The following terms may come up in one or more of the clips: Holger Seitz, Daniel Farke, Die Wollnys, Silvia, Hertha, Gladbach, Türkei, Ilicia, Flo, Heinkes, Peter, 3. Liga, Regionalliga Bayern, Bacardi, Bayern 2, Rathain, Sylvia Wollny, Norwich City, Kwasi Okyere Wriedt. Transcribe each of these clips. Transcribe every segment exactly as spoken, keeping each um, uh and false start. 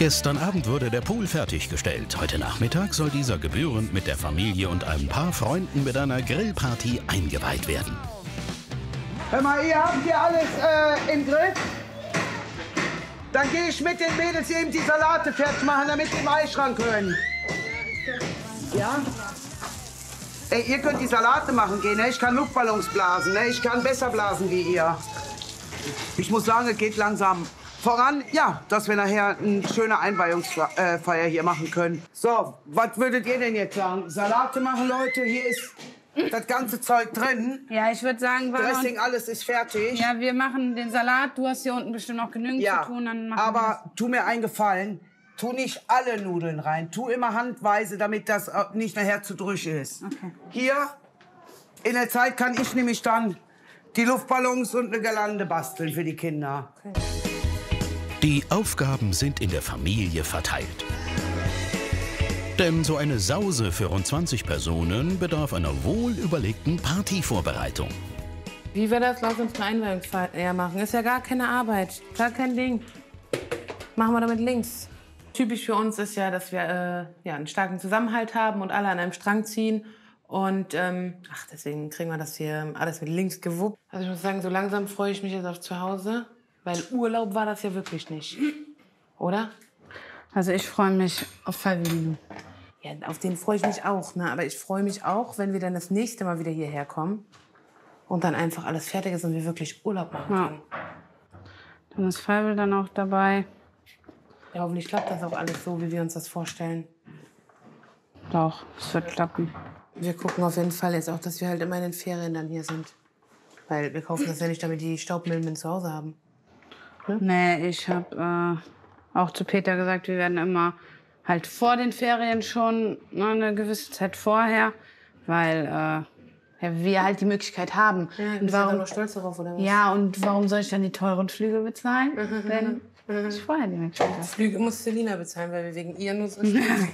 Gestern Abend wurde der Pool fertiggestellt. Heute Nachmittag soll dieser gebührend mit der Familie und ein paar Freunden mit einer Grillparty eingeweiht werden. Hör mal, ihr habt hier alles äh, im Grill? Dann gehe ich mit den Mädels eben die Salate fertig machen, damit sie im Eischrank können. Ja? Ey, ihr könnt die Salate machen gehen, ne? Ich kann Luftballons blasen, ne? Ich kann besser blasen wie ihr. Ich muss sagen, es geht langsam voran. Ja, dass wir nachher eine schöne Einweihungsfeier hier machen können. So, was würdet ihr denn jetzt sagen? Salate machen, Leute, hier ist das ganze Zeug drin. Ja, ich würde sagen, Dressing, alles ist fertig. Ja, wir machen den Salat. Du hast hier unten bestimmt noch genügend ja, zu tun. Dann machen aber wir das. Tu mir einen Gefallen. Tu nicht alle Nudeln rein. Tu immer handweise, damit das nicht nachher zu drüsch ist. Okay. Hier, in der Zeit kann ich nämlich dann die Luftballons und eine Girlande basteln für die Kinder. Okay. Die Aufgaben sind in der Familie verteilt. Denn so eine Sause für rund zwanzig Personen bedarf einer wohlüberlegten Partyvorbereitung. Wie wir das laut unserer Einweihungsfeier machen, ist ja gar keine Arbeit, gar kein Ding. Machen wir damit links. Typisch für uns ist ja, dass wir äh, ja, einen starken Zusammenhalt haben und alle an einem Strang ziehen. Und ähm, ach, deswegen kriegen wir das hier alles mit links gewuppt. Also ich muss sagen, so langsam freue ich mich jetzt auf zu Hause, weil Urlaub war das ja wirklich nicht, oder? Also ich freue mich auf Fabian. Ja, auf den freue ich mich auch, ne? Aber ich freue mich auch, wenn wir dann das nächste Mal wieder hierher kommen und dann einfach alles fertig ist und wir wirklich Urlaub machen können. Ja. Dann ist Fabian dann auch dabei. Ja, hoffentlich klappt das auch alles so, wie wir uns das vorstellen. Doch, es wird klappen. Wir gucken auf jeden Fall jetzt auch, dass wir halt immer in den Ferien dann hier sind. Weil wir kaufen das ja nicht, damit die Staubmilben zu Hause haben. Ne? Nee, ich habe äh, auch zu Peter gesagt, wir werden immer halt vor den Ferien schon eine gewisse Zeit vorher, weil äh, ja, wir halt die Möglichkeit haben. Ja, und warum noch stolz darauf, oder was? Ja, und warum soll ich dann die teuren Flüge bezahlen? Mhm. Wenn ich vorher die Möglichkeit habe. Flüge muss Selina bezahlen, weil wir wegen ihr nur so stolz sind.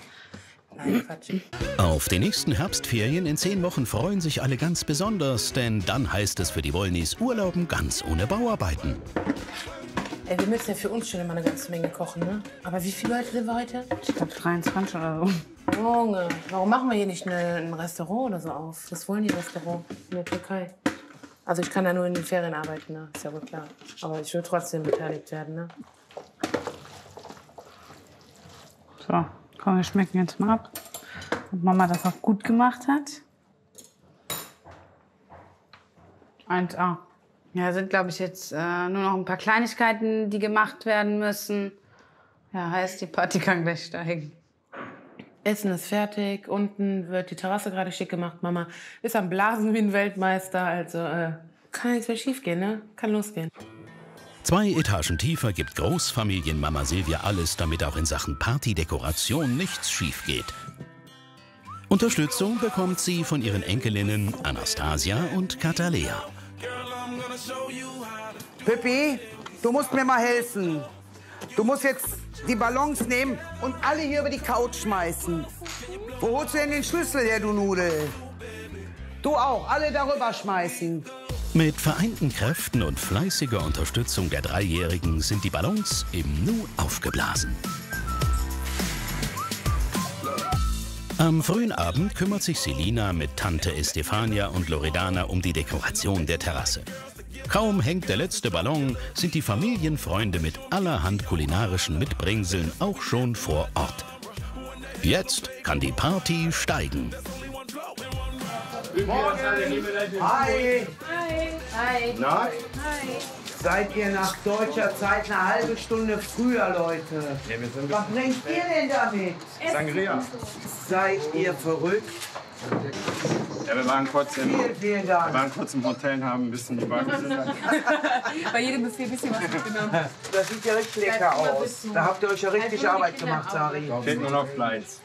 Nein, Quatsch. Auf die nächsten Herbstferien in zehn Wochen freuen sich alle ganz besonders, denn dann heißt es für die Wollnys Urlauben ganz ohne Bauarbeiten. Ey, wir müssen ja für uns schon immer eine ganze Menge kochen, ne? Aber wie viele Leute sind wir heute? Ich glaube dreiundzwanzig oder so. Junge, warum machen wir hier nicht eine, ein Restaurant oder so auf? Das wollen die Restaurant in der Türkei. Also ich kann da nur in den Ferien arbeiten, ne? Ist ja wohl klar. Aber ich will trotzdem beteiligt werden, ne? So, komm, wir schmecken jetzt mal ab, ob Mama das auch gut gemacht hat. eins A. Ja, sind, glaube ich, jetzt äh, nur noch ein paar Kleinigkeiten, die gemacht werden müssen. Ja, heißt, die Party kann gleich steigen. Essen ist fertig, unten wird die Terrasse gerade schick gemacht. Mama ist am Blasen wie ein Weltmeister, also äh, kann nichts mehr schief gehen, ne? Kann losgehen. Zwei Etagen tiefer gibt Großfamilienmama Silvia alles, damit auch in Sachen Partydekoration nichts schief geht. Unterstützung bekommt sie von ihren Enkelinnen Anastasia und Katalea. Pippi, du musst mir mal helfen. Du musst jetzt die Ballons nehmen und alle hier über die Couch schmeißen. Wo holst du denn den Schlüssel her, du Nudel? Du auch, alle darüber schmeißen. Mit vereinten Kräften und fleißiger Unterstützung der Dreijährigen sind die Ballons im Nu aufgeblasen. Am frühen Abend kümmert sich Selina mit Tante Estefania und Loredana um die Dekoration der Terrasse. Kaum hängt der letzte Ballon, sind die Familienfreunde mit allerhand kulinarischen Mitbringseln auch schon vor Ort. Jetzt kann die Party steigen. Morgen! Hi! Hi! Hi! Na? Hi! Seid ihr nach deutscher Zeit eine halbe Stunde früher, Leute? Ja, wir sind. Was bringt ihr denn damit? Sangria. Seid ihr verrückt? Ja, wir waren kurz im, vielen, vielen Dank. Wir waren kurz im Hotel und haben ein bisschen die Bar gesessen. Bei jedem Buffet ein bisschen was mitgenommen. Das sieht ja richtig lecker aus. Da habt ihr euch ja richtig Arbeit gemacht, Sari. Fehlt nur noch Fleiß.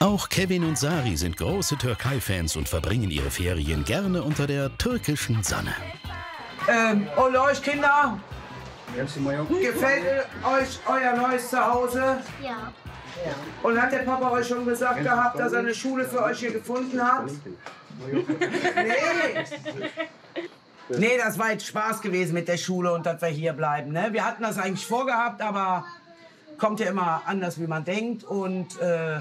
Auch Kevin und Sari sind große Türkei-Fans und verbringen ihre Ferien gerne unter der türkischen Sonne. Ähm, und euch Kinder, gefällt euch euer neues Zuhause? Ja. Und hat der Papa euch schon gesagt gehabt, dass er eine Schule für euch hier gefunden hat? Nee. Nee, das war jetzt Spaß gewesen mit der Schule und dass wir hier bleiben. Ne? Wir hatten das eigentlich vorgehabt, aber kommt ja immer anders, wie man denkt. Und äh,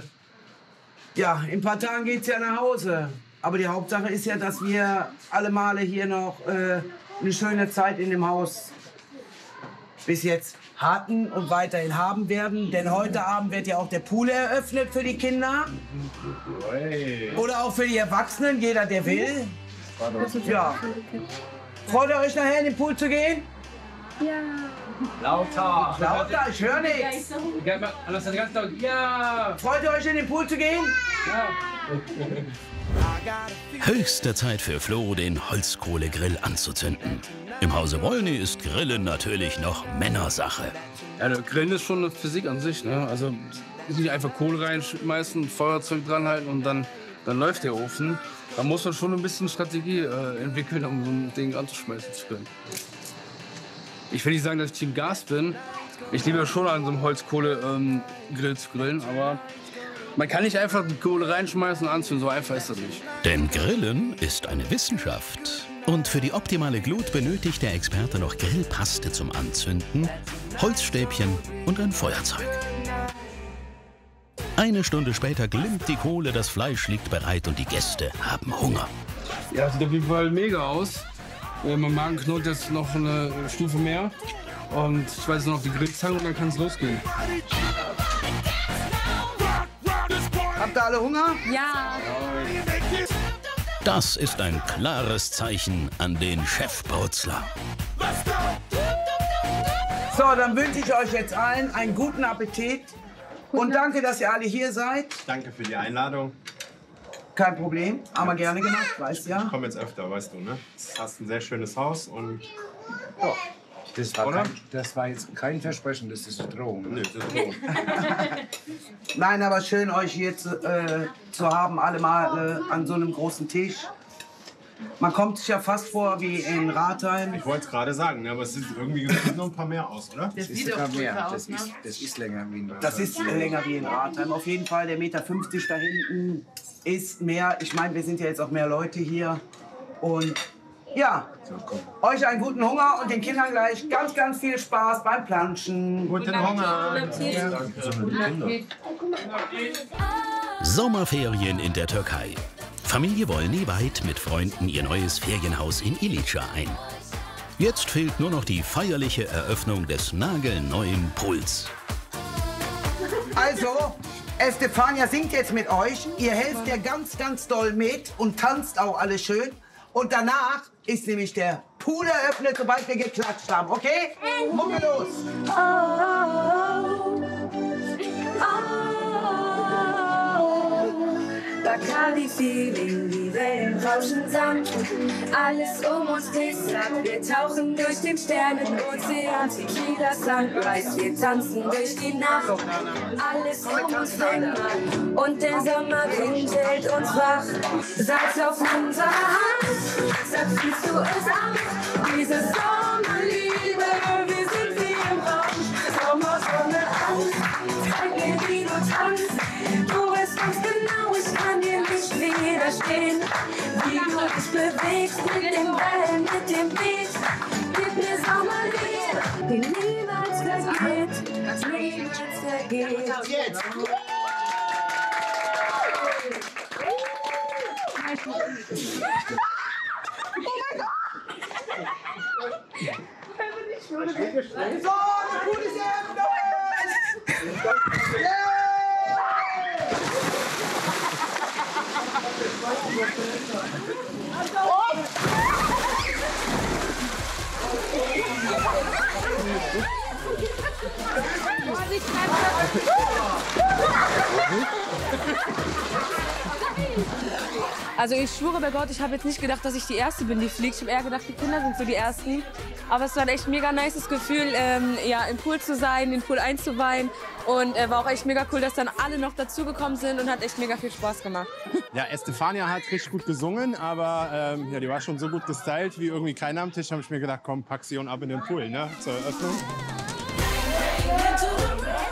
ja, in ein paar Tagen geht es ja nach Hause. Aber die Hauptsache ist ja, dass wir alle Male hier noch äh, eine schöne Zeit in dem Haus bis jetzt hatten und weiterhin haben werden. Denn heute Abend wird ja auch der Pool eröffnet für die Kinder. Oder auch für die Erwachsenen, jeder, der will. Ja. Freut ihr euch nachher, in den Pool zu gehen? Ja. Lauter. Lauter, ich höre nichts. Ja. Freut ihr euch, in den Pool zu gehen? Ja. Höchste Zeit für Flo, den Holzkohlegrill anzuzünden. Im Hause Wollny ist Grillen natürlich noch Männersache. Ja, Grillen ist schon eine Physik an sich, ne? Also nicht einfach Kohle reinschmeißen, Feuerzeug dranhalten und dann, dann läuft der Ofen. Da muss man schon ein bisschen Strategie äh, entwickeln, um so ein Ding anzuschmeißen zu können. Ich will nicht sagen, dass ich Team Gas bin. Ich liebe schon an so einem Holzkohlegrill ähm, zu grillen, aber man kann nicht einfach die Kohle reinschmeißen und anzünden, so einfach ist das nicht. Denn Grillen ist eine Wissenschaft. Und für die optimale Glut benötigt der Experte noch Grillpaste zum Anzünden, Holzstäbchen und ein Feuerzeug. Eine Stunde später glimmt die Kohle, das Fleisch liegt bereit und die Gäste haben Hunger. Ja, sieht auf jeden Fall mega aus. Mein Magen knurrt jetzt noch eine Stufe mehr. Und ich weiß noch, die Grillzange und dann kann es losgehen. Habt ihr alle Hunger? Ja. Das ist ein klares Zeichen an den Chefbrutzler. So, dann wünsche ich euch jetzt allen einen guten Appetit. Und danke, dass ihr alle hier seid. Danke für die Einladung. Kein Problem, aber gerne gemacht, weißt du ja. Ich komme jetzt öfter, weißt du, ne? Du hast ein sehr schönes Haus und... Oh. Das war, kein, das war jetzt kein Versprechen, das ist eine Drohung. Ne? Nein, aber schön, euch hier zu, äh, zu haben, alle mal äh, an so einem großen Tisch. Man kommt sich ja fast vor wie in Rathain. Ich wollte es gerade sagen, ne? Aber es sind irgendwie noch ein paar mehr aus, oder? Das, das ist sogar mehr. Das ist, das ist länger wie in Rathain. Das ist länger wie in Rathain. Auf jeden Fall, der Meter fünfzig da hinten ist mehr. Ich meine, wir sind ja jetzt auch mehr Leute hier. Und ja, euch einen guten Hunger und den Kindern gleich ganz, ganz viel Spaß beim Planschen. Guten, guten Hunger. Danke. Sommerferien in der Türkei. Familie Wollny weiht mit Freunden ihr neues Ferienhaus in Ilicia ein. Jetzt fehlt nur noch die feierliche Eröffnung des nagelneuen Pools. Also, Estefania singt jetzt mit euch. Ihr helft ja ganz, ganz doll mit und tanzt auch alle schön. Und danach ist nämlich der Pool eröffnet, sobald wir geklatscht haben, okay? Mucke los! Oh, oh, oh, Bacardi-Feeling, die Wellen rauschen sanft. Alles um uns dissert, wir tauchen durch den Sternenozean. Tequila Sunrise, wir tanzen durch die Nacht. Alles um uns dämmert und der Sommer hält uns wach. Salz auf unserer Hand. Sagst du es an? Diese Sommerliebe, wir sind wie im Rausch. Sommersonne aus, zeig mir, wie du tanzt. Du bist ganz genau, ich kann dir nicht widerstehen. Wie du dich bewegst, mit dem Ball, mit dem Beat. Gib mir Sommerliebe, die niemals vergeht, niemals vergeht. Jetzt! So, eine gute Also ich schwöre bei Gott, ich habe jetzt nicht gedacht, dass ich die Erste bin, die fliegt. Ich habe eher gedacht, die Kinder sind so die Ersten. Aber es war ein echt mega nices Gefühl, ähm, ja, im Pool zu sein, den Pool einzuweihen. Und äh, war auch echt mega cool, dass dann alle noch dazugekommen sind und hat echt mega viel Spaß gemacht. Ja, Estefania hat richtig gut gesungen, aber ähm, ja, die war schon so gut gestylt wie irgendwie keiner am Tisch. Habe ich mir gedacht, komm, pack sie und ab in den Pool, ne, zur Eröffnung.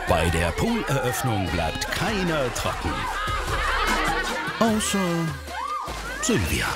Bei der Pooleröffnung bleibt keiner trocken. Außer Sylvia.